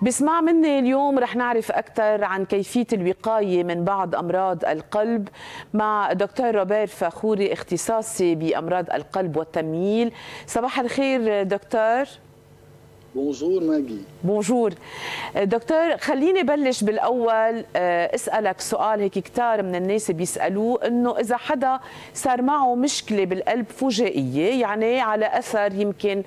بسمع مني اليوم رح نعرف أكثر عن كيفية الوقاية من بعض أمراض القلب مع دكتور روبير فخوري، اختصاصي بأمراض القلب والتمييل. صباح الخير دكتور. بونجور ماغي. بونجور دكتور، خليني بلش بالاول اسالك سؤال هيك كتار من الناس بيسالوه، انه اذا حدا صار معه مشكله بالقلب فجائيه، يعني على اثر يمكن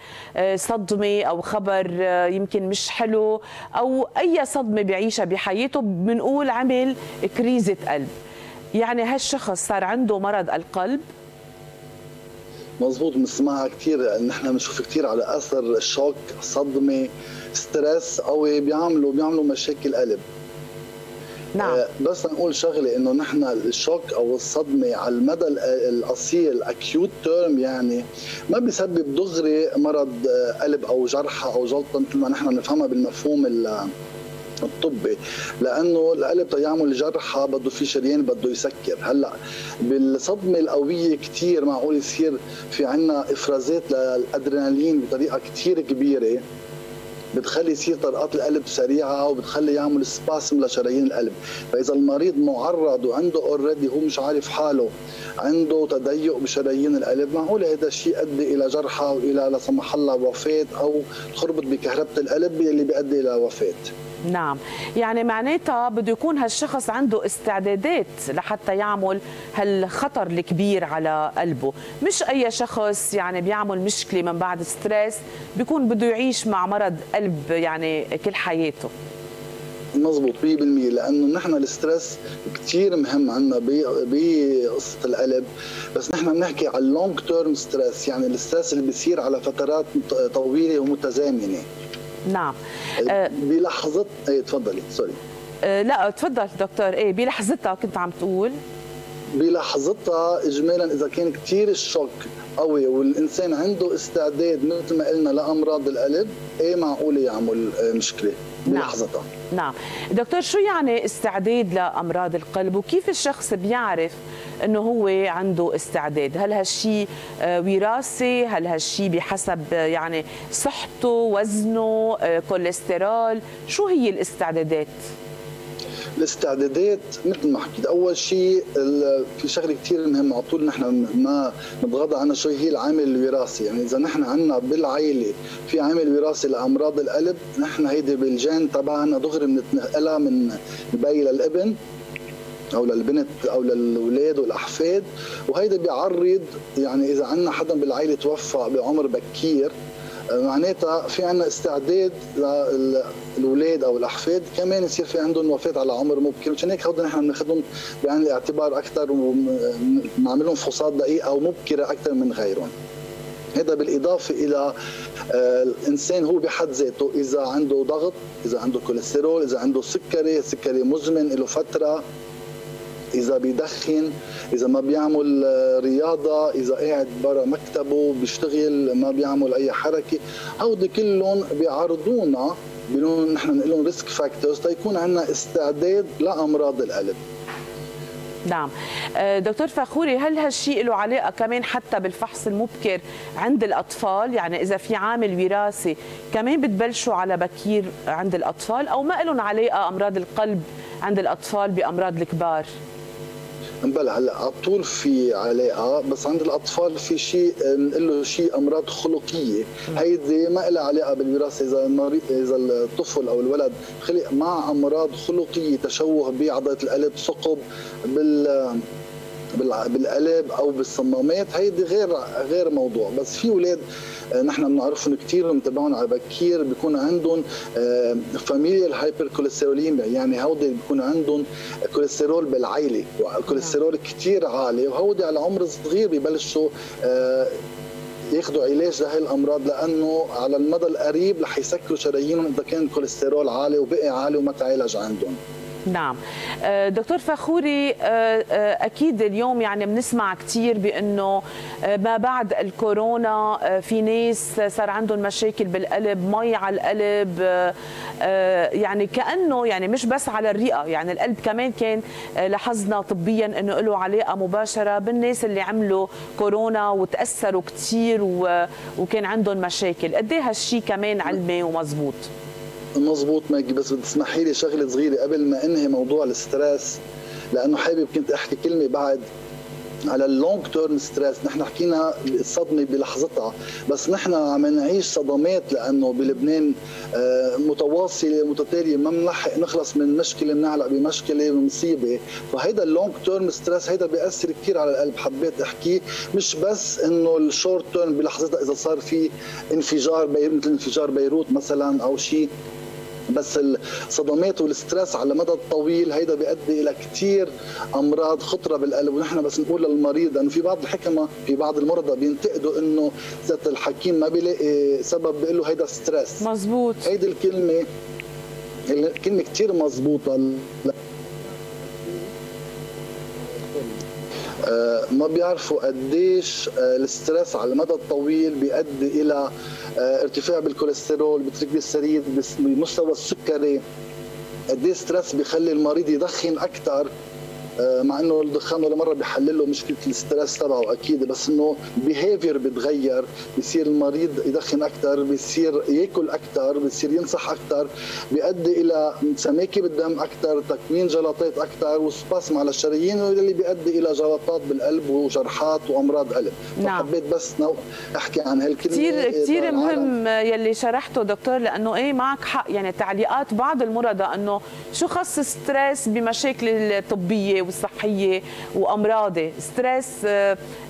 صدمه او خبر يمكن مش حلو او اي صدمه بيعيشها بحياته، بنقول عمل كريزه قلب، يعني هالشخص صار عنده مرض القلب. مظبوط، بنسمعها كثير، نحن بنشوف كثير على اثر شوك، صدمه، ستريس قوي، بيعملوا مشاكل قلب. نعم. بس نقول شغله، انه نحن الشوك او الصدمه على المدى القصير اكيوت تيرم يعني ما بيسبب دغري مرض قلب او جرحى او جلطه مثل ما نحن بنفهمها بالمفهوم الطبي، لانه القلب تيعمل جرحى بده في شريان بده يسكر. هلا بالصدمه القويه كثير معقول يصير في عندنا افرازات للادرينالين بطريقه كثير كبيره، بتخلي يصير طرقات القلب سريعه وبتخلي يعمل سباسم لشرايين القلب، فاذا المريض معرض وعنده اوريدي هو مش عارف حاله، عنده تضيق بشرايين القلب، معقول هذا الشيء يؤدي الى جرحى والى لا سمح الله وفاه او تخربط بكهربه القلب اللي بيؤدي الى وفاه. نعم، يعني معناتها بده يكون هالشخص عنده استعدادات لحتى يعمل هالخطر الكبير على قلبه، مش أي شخص يعني بيعمل مشكلة من بعد ستريس بيكون بده يعيش مع مرض قلب يعني كل حياته. مظبوط 100%، لانه نحن الستريس كثير مهم عندنا بقصه القلب، بس نحن بنحكي على اللونج تيرم ستريس، يعني الستريس اللي بيصير على فترات طويله ومتزامنه. نعم. بلحظة تفضلي. سوري. لا تفضل دكتور. بلحظتها كنت عم تقول. بلحظتها اجمالا اذا كان كثير الشوك قوي والانسان عنده استعداد مثل ما قلنا لامراض القلب، معقول يعمل مشكله بلحظتها. نعم. دكتور، شو يعني استعداد لامراض القلب وكيف الشخص بيعرف انه هو عنده استعداد؟ هل هالشيء وراثي؟ هل هالشيء بحسب يعني صحته، وزنه، كوليسترول؟ شو هي الاستعدادات؟ الاستعدادات مثل ما حكيت، اول شيء في شغله كثير مهمه على طول نحن ما نتغاضى عنها، شو هي العامل الوراثي، يعني اذا نحن عندنا بالعائله في عامل وراثي لامراض القلب، نحن هيدي بالجين تبعنا دغري بنتنقلها من البي للابن او للبنت او للاولاد والاحفاد، وهيدا بيعرض يعني اذا عندنا حدا بالعائله توفى بعمر بكير، معناتها في عندنا استعداد للاولاد او الاحفاد كمان يصير في عندهم وفاه على عمر مبكر، مشان هيك هودي نحن بناخذهم بعين الاعتبار اكثر وبنعملهم فحوصات دقيقه ومبكره اكثر من غيرهم. هذا بالاضافه الى الانسان هو بحد ذاته، اذا عنده ضغط، اذا عنده كوليسترول، اذا عنده سكري مزمن له فتره، إذا بيدخن، إذا ما بيعمل رياضة، إذا قاعد برا مكتبه بيشتغل ما بيعمل أي حركة، هودي كلهم بيعرضونا بنقول نحن نقولهم ريسك فاكتورز تيكون عندنا استعداد لأمراض القلب. نعم. دكتور فخوري، هل هالشيء له علاقة كمان حتى بالفحص المبكر عند الأطفال؟ يعني إذا في عامل وراثي كمان بتبلشوا على بكير عند الأطفال، أو ما لهم علاقة أمراض القلب عند الأطفال بأمراض الكبار؟ بلى، هلا على طول في علاقه، بس عند الاطفال في شيء بنقول له شيء امراض خلقيه، هيدي ما لها علاقه بالوراثه. اذا الطفل او الولد خلق مع امراض خلقيه، تشوه بعضله القلب، ثقب بالقلب او بالصمامات، هيدي غير موضوع. بس في اولاد نحن بنعرفهم كثير ومتابعهم على بكير بيكون عندهم فاميليال هايبركوليستروليميا، يعني هودي بيكون عندهم كوليسترول بالعائله والكوليسترول كثير عالي، وهودي على عمر صغير ببلشوا ياخذوا علاج لهي الامراض، لانه على المدى القريب رح يسكروا شرايينهم اذا كان الكوليسترول عالي وبقي عالي وما تعالج عندهم. نعم. دكتور فخوري، أكيد اليوم يعني بنسمع كثير بأنه ما بعد الكورونا في ناس صار عندهم مشاكل بالقلب، مي على القلب، يعني كأنه يعني مش بس على الرئة، يعني القلب كمان كان لاحظنا طبيا أنه له علاقة مباشرة بالناس اللي عملوا كورونا وتأثروا كثير وكان عندهم مشاكل. قد إيه هالشيء كمان علمي ومزبوط؟ مظبوط ماجي، بس بدي تسمحي لي شغله صغيره قبل ما انهي موضوع الستريس، لانه حابب كنت احكي كلمه بعد على اللونج تيرم ستريس. نحن حكينا الصدمه بلحظتها، بس نحن عم نعيش صدمات لانه بلبنان متواصله متتاليه، ما بنلحق نخلص من مشكله، بنعلق بمشكله ومصيبه، فهيدا اللونج تيرم ستريس هيدا بياثر كثير على القلب. حبيت احكيه مش بس انه الشورت تيرم بلحظتها اذا صار في انفجار مثل انفجار بيروت مثلا او شيء، بس الصدمات والستريس على المدى الطويل هيدا بيؤدي الى كثير امراض خطره بالقلب. ونحن بس نقول للمريض انه في بعض الحكمه، في بعض المرضى بينتقدوا انه ذات الحكيم ما بيلاقي سبب، بيقول له هيدا ستريس. مظبوط، هيدي الكلمه كثير مظبوطه، ما بيعرفوا قديش الستريس على المدى الطويل بيؤدي الى ارتفاع بالكوليسترول، بالتريجليسيريد، بمستوى السكري. قد ايه ستريس بيخلي المريض يدخن اكثر، مع انه الدخان ولا مره بيحل له مشكله الستريس تبعه اكيد، بس انه بيهيفير بتغير، بصير المريض يدخن اكثر، بصير ياكل اكثر، بصير ينصح اكثر، بيؤدي الى سماكه بالدم اكثر، تكوين جلطات اكثر، وسباسم على الشرايين، واللي بيؤدي الى جلطات بالقلب وجرحات وامراض قلب. نعم، فحبيت بس احكي عن هالكلمه. كثير مهم يلي شرحته دكتور، لانه ايه معك حق، يعني تعليقات بعض المرضى انه شو خص ستريس بمشاكل الطبيه والصحيه وامراضه. ستريس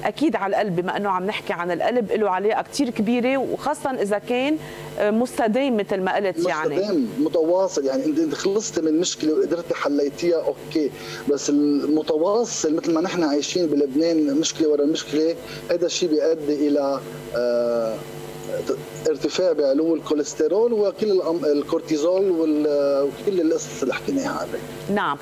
اكيد على القلب، بما انه عم نحكي عن القلب له علاقه كثير كبيره، وخاصه اذا كان مستدام مثل ما قلت، يعني مستدام متواصل. يعني انت خلصتي من مشكله وقدرتي حليتيها اوكي، بس المتواصل مثل ما نحن عايشين بلبنان مشكله ورا مشكله، هذا الشيء بيؤدي الى ارتفاع بعلو الكوليسترول وكل الكورتيزول وكل القصص اللي حكيناها عليه. نعم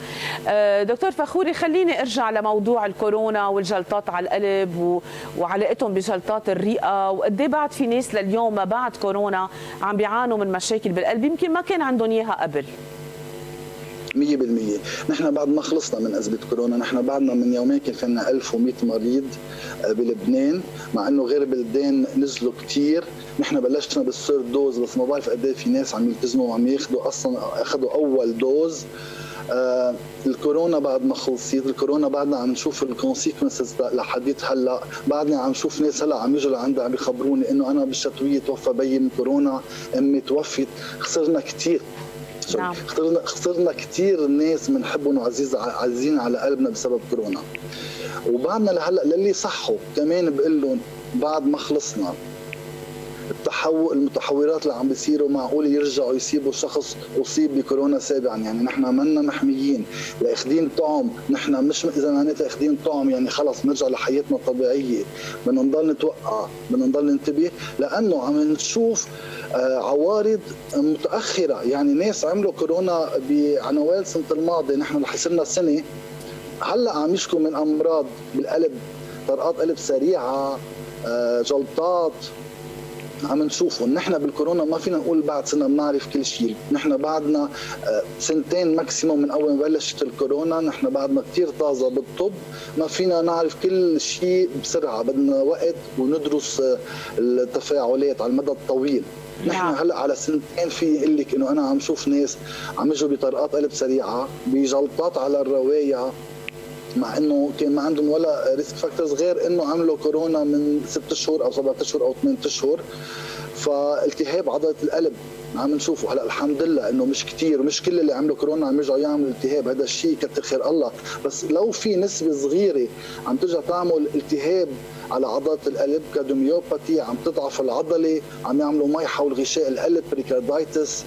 دكتور فخوري، خليني ارجع لموضوع الكورونا والجلطات على القلب وعلاقتهم بجلطات الرئه، وقد ايه بعد في ناس لليوم ما بعد كورونا عم بيعانوا من مشاكل بالقلب يمكن ما كان عندهم اياها قبل. 100% نحن بعد ما خلصنا من أزمة كورونا، نحن بعدنا من يومين كان عندنا 1100 مريض بلبنان، مع انه غير بلدان نزلوا كثير. نحن بلشنا بالثيرد دوز، بس ما بعرف قد ايه في ناس عم يلتزموا وعم ياخذوا، اصلا اخذوا اول دوز. الكورونا بعد ما خلصت، الكورونا بعدنا عم نشوف الكونسيكونسز لحديت هلا، بعدنا عم نشوف ناس هلا عم يجوا لعندي عم يخبروني انه انا بالشتويه توفى بيي من كورونا، امي توفت، خسرنا كثير. نعم، خسرنا كثير ناس بنحبهم وعزيزين على قلبنا بسبب كورونا. وبعدنا لهلا للي صحوا كمان بقول لهم بعد ما خلصنا، المتحورات اللي عم بيصيروا معقول يرجعوا يصيبوا شخص اصيب بكورونا سابعا، يعني نحن منا محميين، لا اخذين طعم، نحن مش اذا معناتها اخذين طعم يعني خلص نرجع لحياتنا الطبيعيه، بدنا نضل نتوقع، بدنا نضل ننتبه، لانه عم نشوف عوارض متاخره. يعني ناس عملوا كورونا بعنوان السنه الماضيه، نحن رح يصير لنا سنه هلا عم يشكوا من امراض بالقلب، طرقات قلب سريعه، جلطات عم نشوفه. نحن بالكورونا ما فينا نقول بعد سنه بنعرف كل شيء، نحن بعدنا سنتين ماكسيموم من اول ما بلشت الكورونا، نحن بعدنا كثير طازه بالطب، ما فينا نعرف كل شيء بسرعه، بدنا وقت وندرس التفاعلات على المدى الطويل. نحن هلا على سنتين في يقول لك انه انا عم شوف ناس عم يجوا بطرقات قلب سريعه، بجلطات على الروايه، مع انه كان ما عندهم ولا ريسك فاكتورز غير انه عملوا كورونا من 6 اشهر او 7 اشهر او 8 اشهر. فالتهاب عضله القلب عم نشوفه هلا الحمد لله انه مش كثير، مش كل اللي عملوا كورونا عم يرجعوا يعملوا التهاب، هذا الشيء كتر خير الله، بس لو في نسبه صغيره عم ترجع تعمل التهاب على عضله القلب كدوميوباثي، عم تضعف العضله، عم يعملوا مي حول غشاء القلب، بريكاردايتس،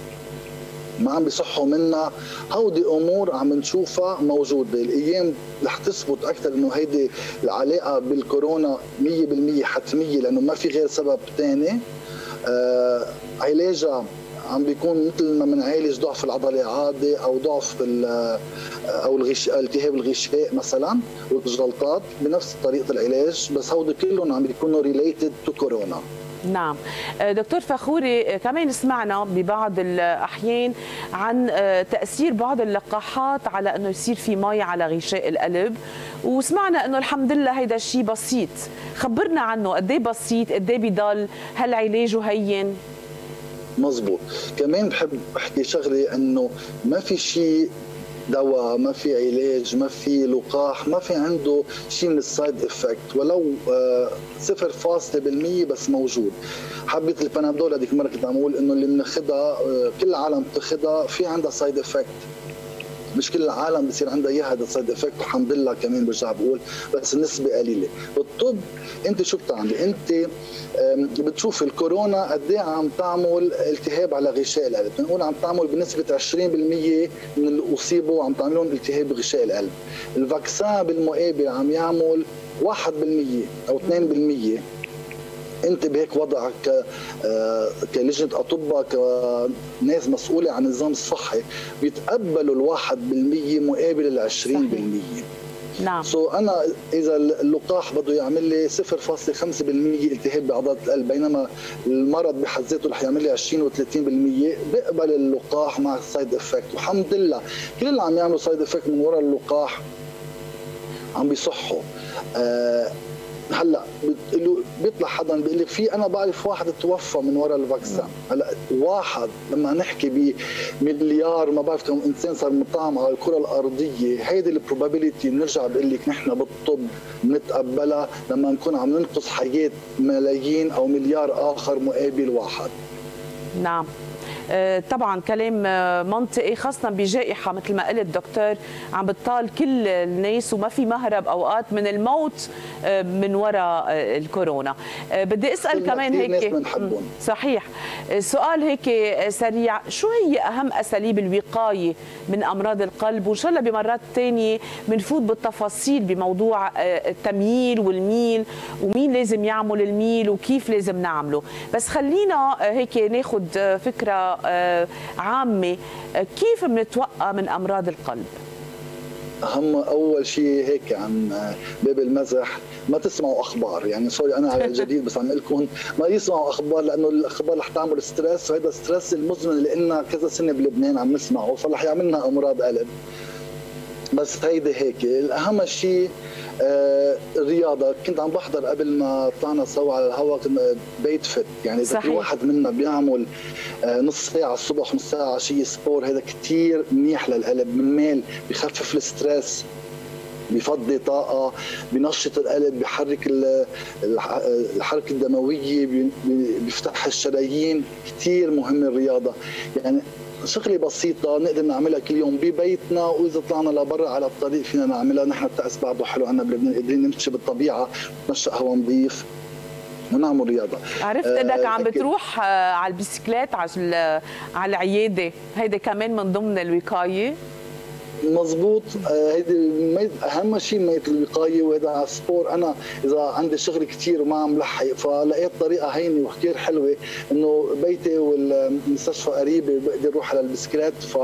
ما عم بيصحوا منا. هودي امور عم نشوفها موجوده، الايام رح تثبت اكثر انه هيدي العلاقه بالكورونا 100% حتميه، لانه ما في غير سبب ثاني. علاجها عم بيكون مثل ما بنعالج ضعف العضله عادي، او ضعف او التهاب الغشاء مثلا والجلطات بنفس طريقه العلاج، بس هودي كلهم عم بيكونوا ريليتد تو كورونا. نعم دكتور فخوري، كمان سمعنا ببعض الأحيان عن تأثير بعض اللقاحات على أنه يصير في مي على غشاء القلب، وسمعنا أنه الحمد لله هيدا الشيء بسيط، خبرنا عنه قديه بسيط، قديه بضل، هل علاجه هين؟ مزبوط. كمان بحب احكي شغله انه ما في شيء دواء، ما في علاج، ما في لقاح، ما في عنده شيء من السايد افكت ولو 0.1% بس موجود. حبه البنادول هذيك المره كنت عم اقول انه اللي بناخذها كل العالم بتاخذها في عندها سايد افكت، مش كل العالم بصير عندها اياها هذا السايد افكت، والحمد لله كمان برجع بقول بس النسبه قليله. بالطب انت شو بتعملي؟ انت بتشوف الكورونا قد ايه عم تعمل التهاب على غشاء القلب، بنقول عم تعمل بنسبه 20% من اللي اصيبوا عم تعمل لهم التهاب غشاء القلب. الفاكسان بالمقابل عم يعمل 1% او 2%. انت بهيك وضعك كلجنه اطباء كناس مسؤوله عن النظام الصحي بيتقبلوا ال1% مقابل ال20%. نعم. انا اذا اللقاح بده يعمل لي 0.5% التهاب بعضلات القلب بينما المرض بحد ذاته رح يعمل لي 20 و30%، بقبل اللقاح مع السايد افكت، والحمد لله كل اللي عم يعملوا سايد افكت من وراء اللقاح عم بيصحوا. هلا بيطلع حدا بيقول لك في انا بعرف واحد توفى من وراء الفاكسان، هلا واحد لما نحكي بمليار ما بعرف كم انسان صار مطعم على الكره الارضيه، هيدي البروبابيلتي بنرجع بقول لك نحن بالطب بنتقبلها لما نكون عم ننقص حياه ملايين او مليار اخر مقابل واحد. نعم طبعا كلام منطقي، خاصة بجائحة مثل ما قلت دكتور عم بتطال كل الناس وما في مهرب اوقات من الموت من وراء الكورونا. بدي اسال كمان هيك صحيح سؤال هيك سريع، شو هي اهم اساليب الوقاية من امراض القلب؟ وان شاء الله بمرات ثانية بنفوت بالتفاصيل بموضوع التمييل والميل ومين لازم يعمل الميل وكيف لازم نعمله، بس خلينا هيك ناخذ فكرة عامة كيف بنتوقى من أمراض القلب؟ أهم أول شيء هيك عن باب المزح، ما تسمعوا أخبار، يعني سوري أنا على الجديد بس عم لكم ما يسمعوا أخبار لأنه الأخبار رح تعمل ستريس، وهذا الستريس المزمن اللي قلنا كذا سنة بلبنان عم نسمعه فرح يعملنا أمراض قلب. بس هيدي هيك الأهم شيء الرياضة. كنت عم بحضر قبل ما طلعنا سوا على الهواء بيت فت، يعني إذا كل واحد منا بيعمل نص ساعة الصبح ونص ساعة عشية سبور هذا كتير منيح للقلب، من مال بخفف الستريس، بفضي طاقة، بنشط القلب، بحرك الحركة الدموية، بيفتح الشرايين، كتير مهم الرياضة. يعني شغله بسيطه نقدر نعملها كل يوم ببيتنا، واذا طلعنا لبرا على الطريق فينا نعملها. نحن التأس بعده حلو عنا بلبنان، قادرين نمشي بالطبيعه، نشرب هواء نظيف ونعمل رياضه. عرفت انك عم بتروح على البسكليت على العياده، هيدا كمان من ضمن الوقايه. مضبوط، هيدي اهم شيء ميت الوقايه، وهذا على السبور. انا اذا عندي شغل كثير وما عم لحق فلقيت طريقه هينه وكثير حلوه انه بيتي والمستشفى قريبه بقدر اروح على البسكليت، ف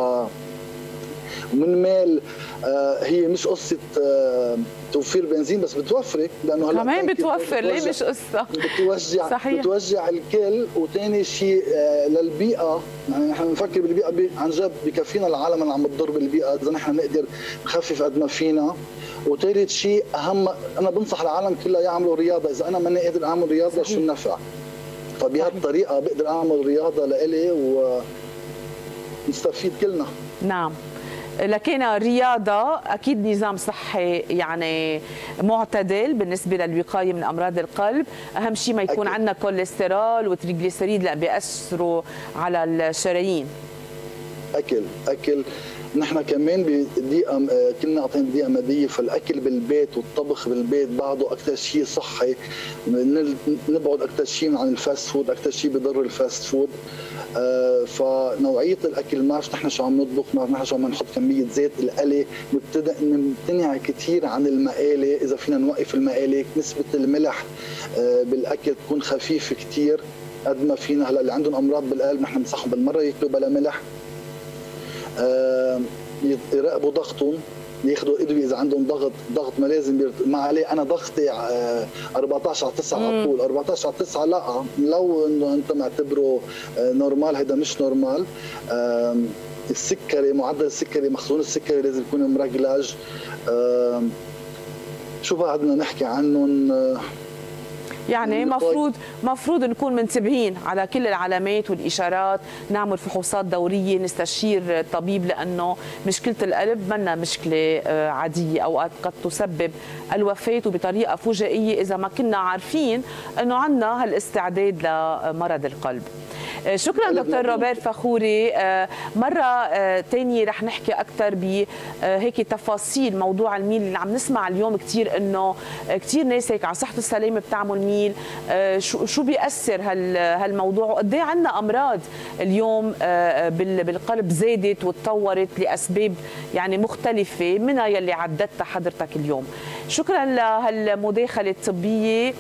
من مال هي مش قصه توفير بنزين بس بتوفري، لانه هلا كمان بتوفر ليه مش قصه بتوجع الكل. وثاني شيء للبيئه، يعني نحن بنفكر بالبيئه عن جد بكفينا العالم اللي عم بتضر بالبيئه، اذا نحن نقدر نخفف قد ما فينا. وثالث شيء اهم، انا بنصح العالم كلها يعملوا رياضه، اذا انا ماني قادر اعمل رياضه صحيح. شو النفع؟ فبهالطريقه بقدر اعمل رياضه لإلي ونستفيد كلنا. نعم لكن رياضة أكيد، نظام صحي يعني معتدل بالنسبة للوقاية من أمراض القلب، أهم شيء ما يكون عندنا كوليسترول وتريغليسيريد لأ بيأثروا على الشرايين. أكل نحن كمان بدقيقة كنا قاطعين بدقيقة مادية، فالأكل بالبيت والطبخ بالبيت بعده أكثر شيء صحي، نبعد أكثر شيء عن الفاست فود، أكثر شيء بضر الفاست فود. فنوعية الأكل، ما عرف نحن شو عم نطبخ، ما عرف نحن شو عم نحط كمية زيت، القلي نمتنع كثير عن المقالي، إذا فينا نوقف المقالي، نسبة الملح بالأكل تكون خفيفة كثير قد ما فينا. هلا اللي عندهم أمراض بالقلب نحن بنصحهم بالمرة ياكلوا بلا ملح، يراقبوا ضغطهم، ياخذوا ادويه اذا عندهم ضغط ما لازم ما عليه. انا ضغطي 14/9 على طول، 14/9 لا، لو انه انت معتبره نورمال هيدا مش نورمال. السكري، معدل السكري، مخزون السكري لازم يكون مرجلاج. شو بعدنا نحكي عنهم؟ يعني مفروض نكون منتبهين على كل العلامات والإشارات، نعمل فحوصات دورية، نستشير الطبيب، لأنه مشكلة القلب منا مشكلة عادية، أوقات قد تسبب الوفاة وبطريقة فجائية إذا ما كنا عارفين أنه عندنا هالاستعداد لمرض القلب. شكرا دكتور روبير فخوري. مرة تانية رح نحكي أكثر بهيك تفاصيل موضوع الميل اللي عم نسمع اليوم كثير، إنه كثير ناس هيك على صحة السلامة بتعمل ميل، شو بيأثر هالموضوع، وقد إيه عندنا أمراض اليوم بالقلب زادت وتطورت لأسباب يعني مختلفة منها يلي عدتها حضرتك اليوم. شكرا لهالمداخلة الطبية.